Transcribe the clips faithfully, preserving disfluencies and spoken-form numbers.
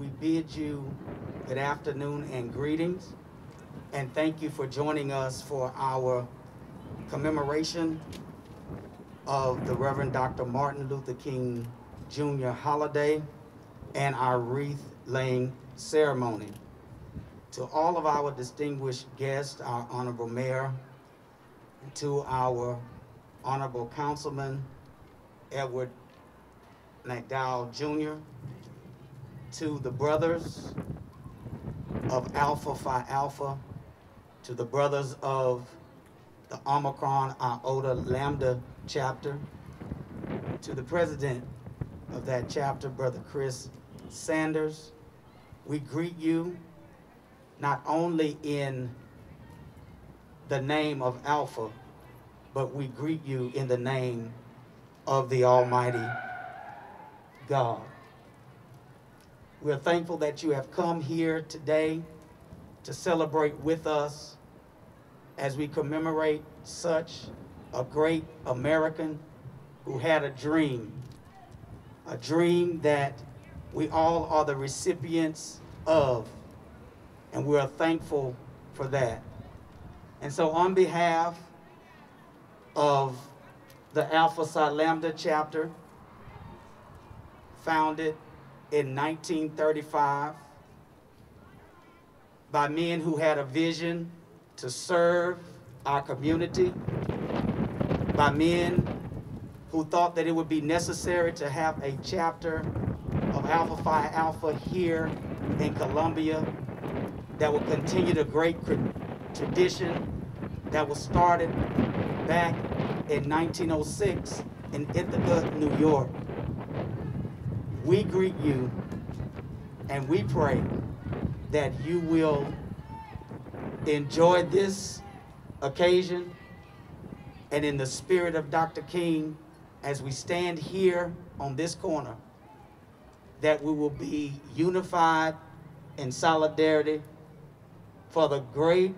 we bid you good afternoon and greetings, and thank you for joining us for our commemoration of the Reverend Doctor Martin Luther King, Junior holiday and our wreath-laying ceremony. To all of our distinguished guests, our Honorable Mayor, and to our Honorable Councilman, Edward McDowell Junior, to the brothers of Alpha Phi Alpha, to the brothers of the Omicron Iota Lambda chapter, to the president of that chapter, Brother Chris Sanders, we greet you not only in the name of Alpha, but we greet you in the name of the Almighty God. We are thankful that you have come here today to celebrate with us as we commemorate such a great American who had a dream, a dream that we all are the recipients of, and we are thankful for that. And so on behalf of the Alpha Psi Lambda chapter, founded in nineteen thirty-five by men who had a vision to serve our community, by men who thought that it would be necessary to have a chapter of Alpha Phi Alpha here in Columbia that will continue the great tradition that was started back in nineteen oh six in Ithaca, New York. We greet you and we pray that you will enjoy this occasion, and in the spirit of Doctor King, as we stand here on this corner, that we will be unified in solidarity for the great,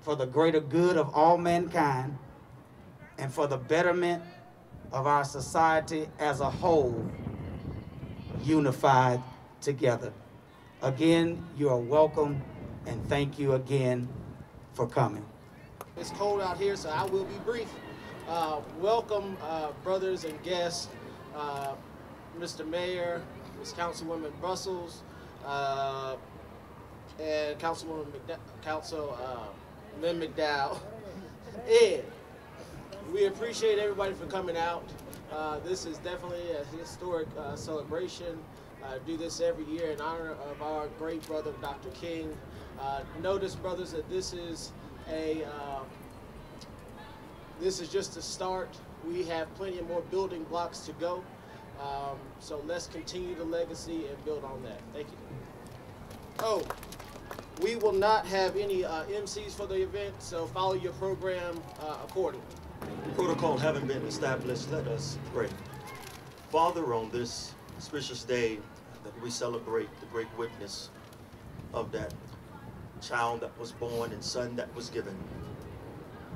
for the greater good of all mankind, and for the betterment of our society as a whole, unified together. Again, you are welcome, and thank you again for coming. It's cold out here, so I will be brief. Uh, welcome, uh, brothers and guests, uh, Mister Mayor, Miz Councilwoman Bussells, uh, and Councilwoman McDowell, Council, uh, Lynn McDowell, Ed. We appreciate everybody for coming out. Uh, this is definitely a historic uh, celebration. I do this every year in honor of our great brother, Doctor King. Uh, notice, brothers, that this is a uh, this is just a start. We have plenty of more building blocks to go. Um, so let's continue the legacy and build on that. Thank you. Oh, we will not have any uh, M Cs for the event, so follow your program uh, accordingly. Protocol having been established, let us pray. Father, on this auspicious day that we celebrate the great witness of that child that was born and son that was given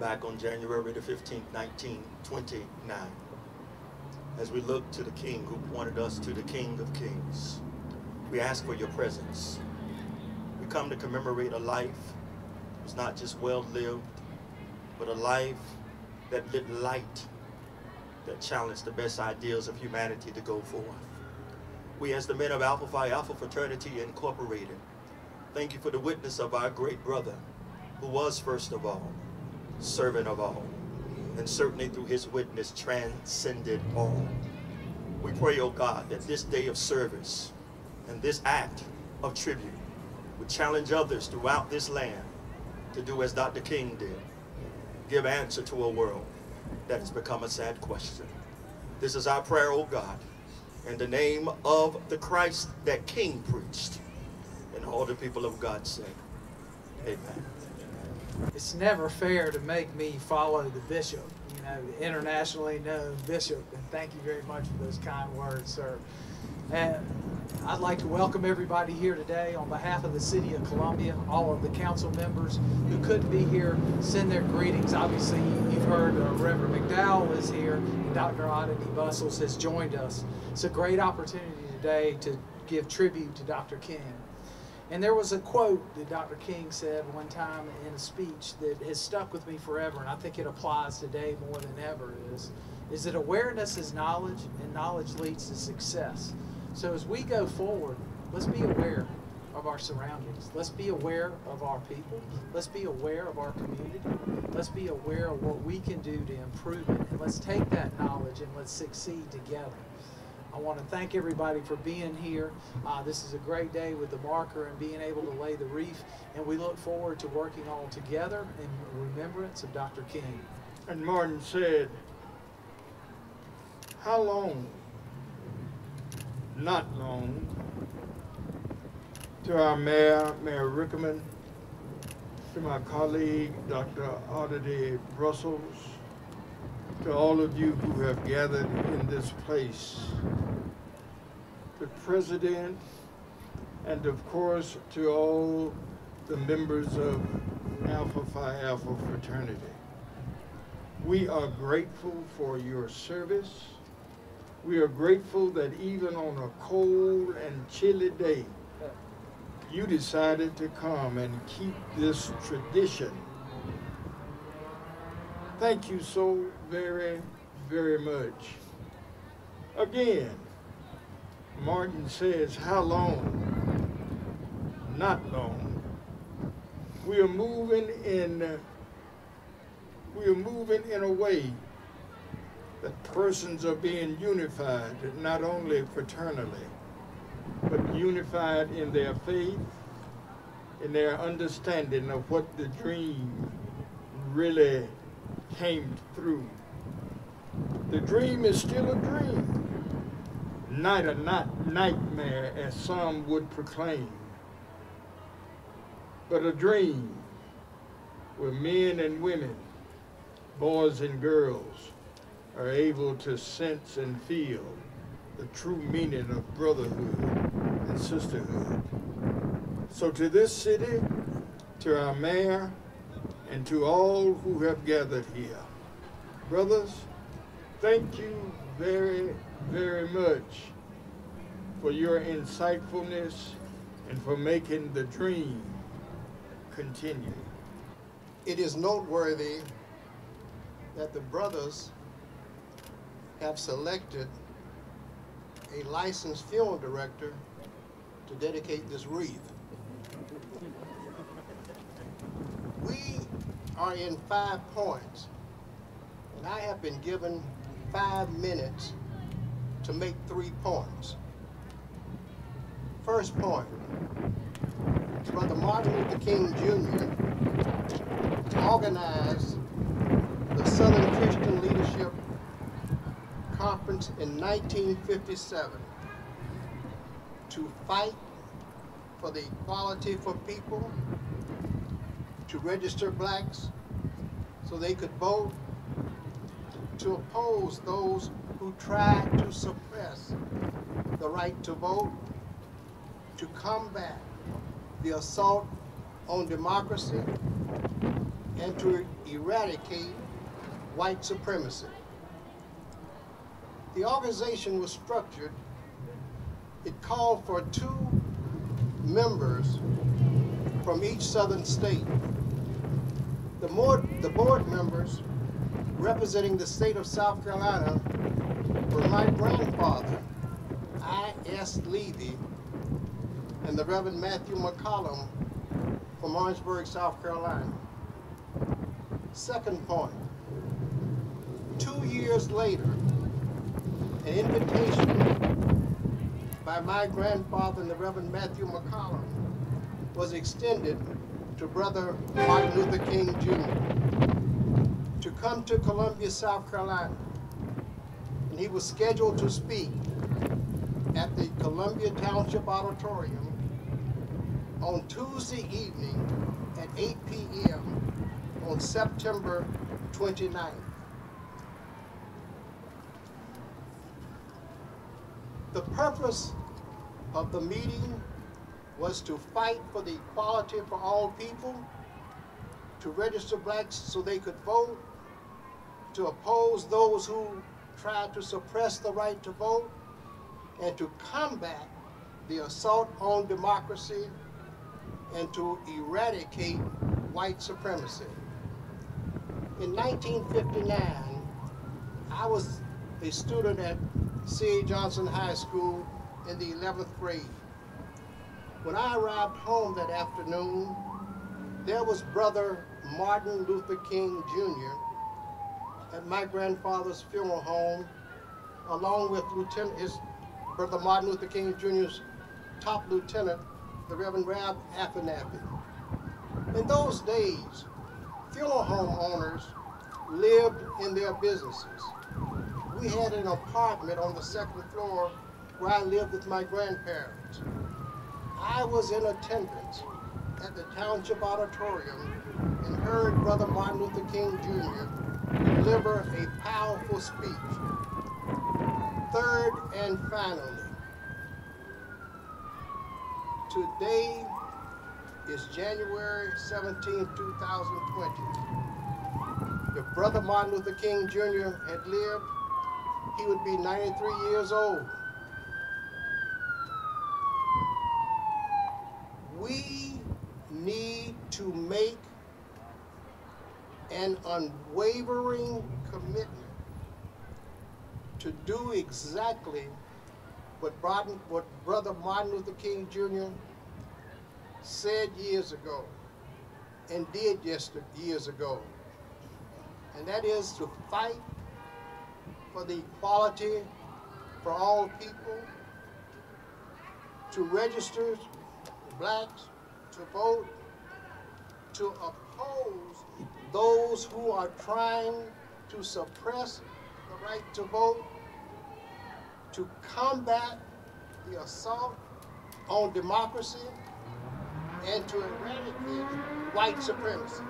back on January the fifteenth, nineteen twenty-nine. As we look to the King who pointed us to the King of Kings, we ask for your presence. We come to commemorate a life that was not just well lived, but a life that lit light, that challenged the best ideals of humanity to go forth. We, as the men of Alpha Phi Alpha Fraternity Incorporated, thank you for the witness of our great brother, who was first of all, servant of all, and certainly through his witness transcended all. We pray, O God, that this day of service and this act of tribute would challenge others throughout this land to do as Doctor King did, give answer to a world that has become a sad question. This is our prayer, O God, in the name of the Christ that King preached, and all the people of God said, amen. It's never fair to make me follow the bishop, you know, the internationally known bishop, and thank you very much for those kind words, sir. And I'd like to welcome everybody here today on behalf of the City of Columbia, all of the council members who couldn't be here, send their greetings. Obviously, you've heard uh, Reverend McDowell is here, and Doctor Aditi Bussells has joined us. It's a great opportunity today to give tribute to Doctor King. And there was a quote that Doctor King said one time in a speech that has stuck with me forever, and I think it applies today more than ever, is, is that awareness is knowledge, and knowledge leads to success. So as we go forward, let's be aware of our surroundings. Let's be aware of our people. Let's be aware of our community. Let's be aware of what we can do to improve it. And let's take that knowledge and let's succeed together. I want to thank everybody for being here. Uh, this is a great day with the marker and being able to lay the reef, and we look forward to working all together in remembrance of Doctor King. And Martin said, how long, not long, to our mayor, Mayor Rickerman, to my colleague, Doctor Aditi Bussells, to all of you who have gathered in this place, the President, and of course to all the members of Alpha Phi Alpha fraternity. We are grateful for your service. We are grateful that even on a cold and chilly day, you decided to come and keep this tradition. Thank you so very, very much. Again, Martin says, how long? Not long. We are moving in, we are moving in a way that persons are being unified, not only fraternally, but unified in their faith, in their understanding of what the dream really came through. The dream is still a dream, not a not nightmare as some would proclaim, but a dream where men and women, boys and girls, are able to sense and feel the true meaning of brotherhood and sisterhood. So to this city, to our mayor, and to all who have gathered here, brothers, thank you very, very much for your insightfulness and for making the dream continue. It is noteworthy that the brothers have selected a licensed film director to dedicate this wreath. We are in Five Points, and I have been given five minutes to make three points. First point, Brother Martin Luther King, Junior organized the Southern Christian Leadership Conference in nineteen fifty-seven to fight for the equality for people, to register blacks so they could vote, to oppose those who tried to suppress the right to vote, to combat the assault on democracy, and to eradicate white supremacy. The organization was structured. It called for two members from each southern state. The board, the board members representing the state of South Carolina were my grandfather, I S Levy, and the Reverend Matthew McCollum from Orangeburg, South Carolina. Second point, two years later, an invitation by my grandfather and the Reverend Matthew McCollum was extended to Brother Martin Luther King, Junior to come to Columbia, South Carolina, and he was scheduled to speak at the Columbia Township Auditorium on Tuesday evening at eight p m on September twenty-ninth. The purpose of the meeting was to fight for the equality for all people, to register blacks so they could vote, to oppose those who tried to suppress the right to vote, and to combat the assault on democracy, and to eradicate white supremacy. In nineteen fifty-nine, I was a student at C A Johnson High School in the eleventh grade. When I arrived home that afternoon, there was Brother Martin Luther King, Junior at my grandfather's funeral home, along with Lieutenant, his Brother Martin Luther King, Junior's top lieutenant, the Reverend Ralph Abernathy. In those days, funeral home owners lived in their businesses. We had an apartment on the second floor where I lived with my grandparents. I was in attendance at the Township Auditorium and heard Brother Martin Luther King, Junior deliver a powerful speech. Third and finally, today is January seventeenth, two thousand twenty. If Brother Martin Luther King, Junior had lived, he would be ninety-three years old. We need to make an unwavering commitment to do exactly what, what Brother Martin Luther King, Junior said years ago and did just years ago, and that is to fight for the equality for all people, to register blacks to vote, to oppose those who are trying to suppress the right to vote, to combat the assault on democracy, and to eradicate white supremacy.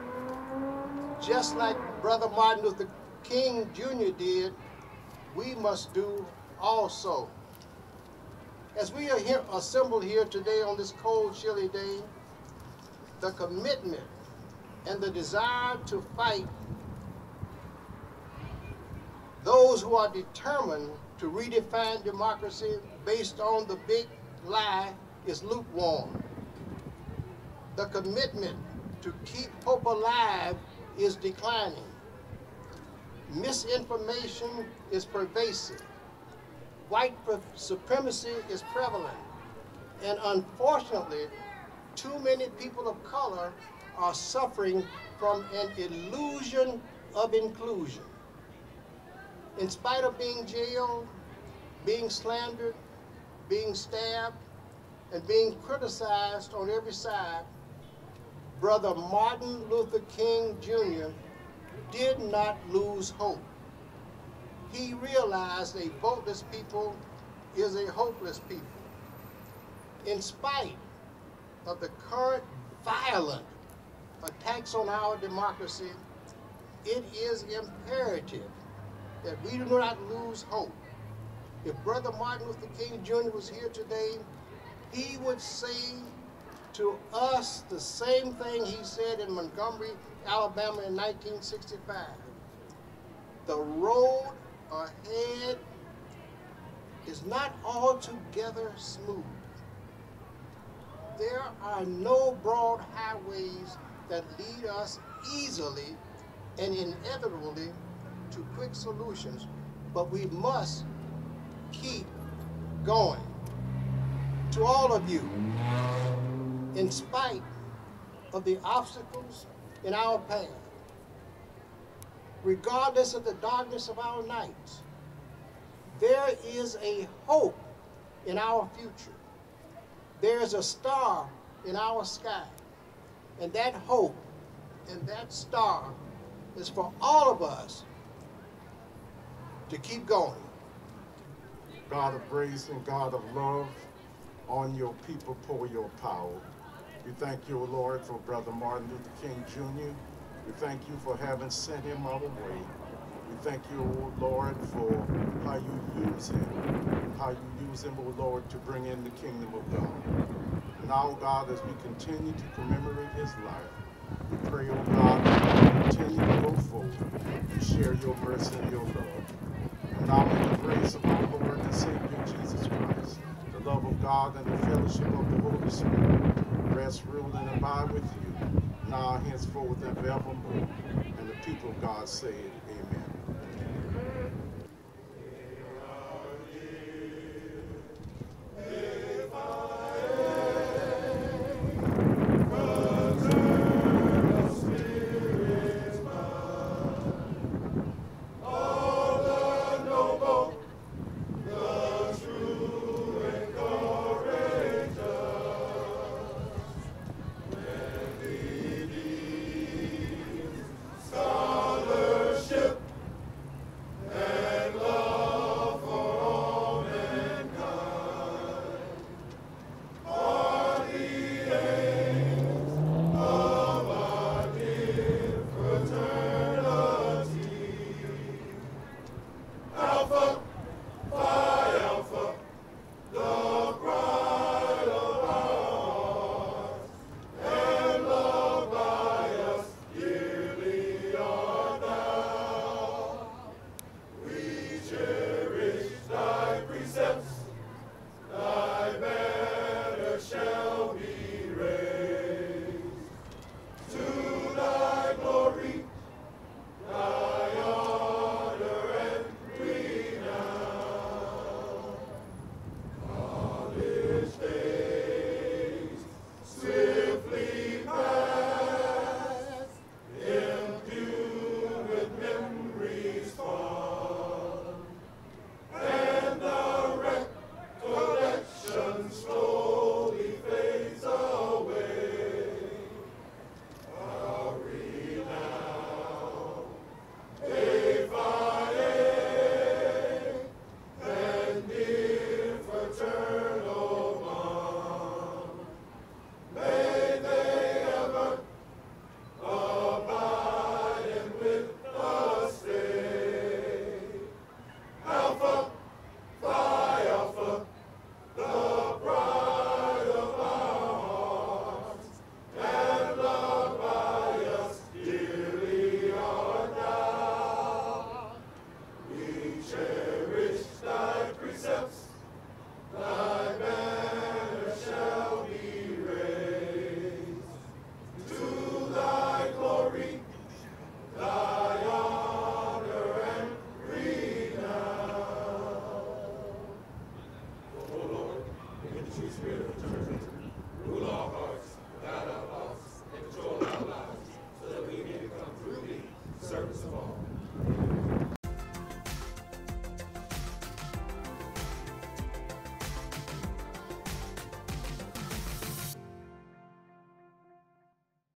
Just like Brother Martin Luther King, Junior did, we must do also. As we are here, assembled here today on this cold, chilly day, the commitment and the desire to fight those who are determined to redefine democracy based on the big lie is lukewarm. The commitment to keep hope alive is declining. Misinformation is pervasive. White supremacy is prevalent. And unfortunately, too many people of color are suffering from an illusion of inclusion. In spite of being jailed, being slandered, being stabbed, and being criticized on every side, Brother Martin Luther King, Junior did not lose hope. He realized a voteless people is a hopeless people. In spite of the current violent attacks on our democracy, it is imperative that we do not lose hope. If Brother Martin Luther King, Junior was here today, he would say to us the same thing he said in Montgomery, Alabama in nineteen sixty-five. The road ahead is not altogether smooth. There are no broad highways that lead us easily and inevitably to quick solutions, but we must keep going. To all of you, in spite of the obstacles in our path, regardless of the darkness of our nights, there is a hope in our future. There is a star in our sky, and that hope and that star is for all of us to keep going. God of grace and God of love, on your people pour your power. We thank you, Lord, for Brother Martin Luther King, Junior We thank you for having sent him our way. We thank you, Lord, for how you use him, how you use him, O Lord, to bring in the kingdom of God. Now, God, as we continue to commemorate his life, we pray, O God, that you continue to go forward and share your mercy and your love. And now, in the grace of our Lord and Savior Jesus Christ, The love of God and the fellowship of the Holy Spirit rest, rule, and abide with you, now, henceforth, and forevermore. And the people of God say, amen.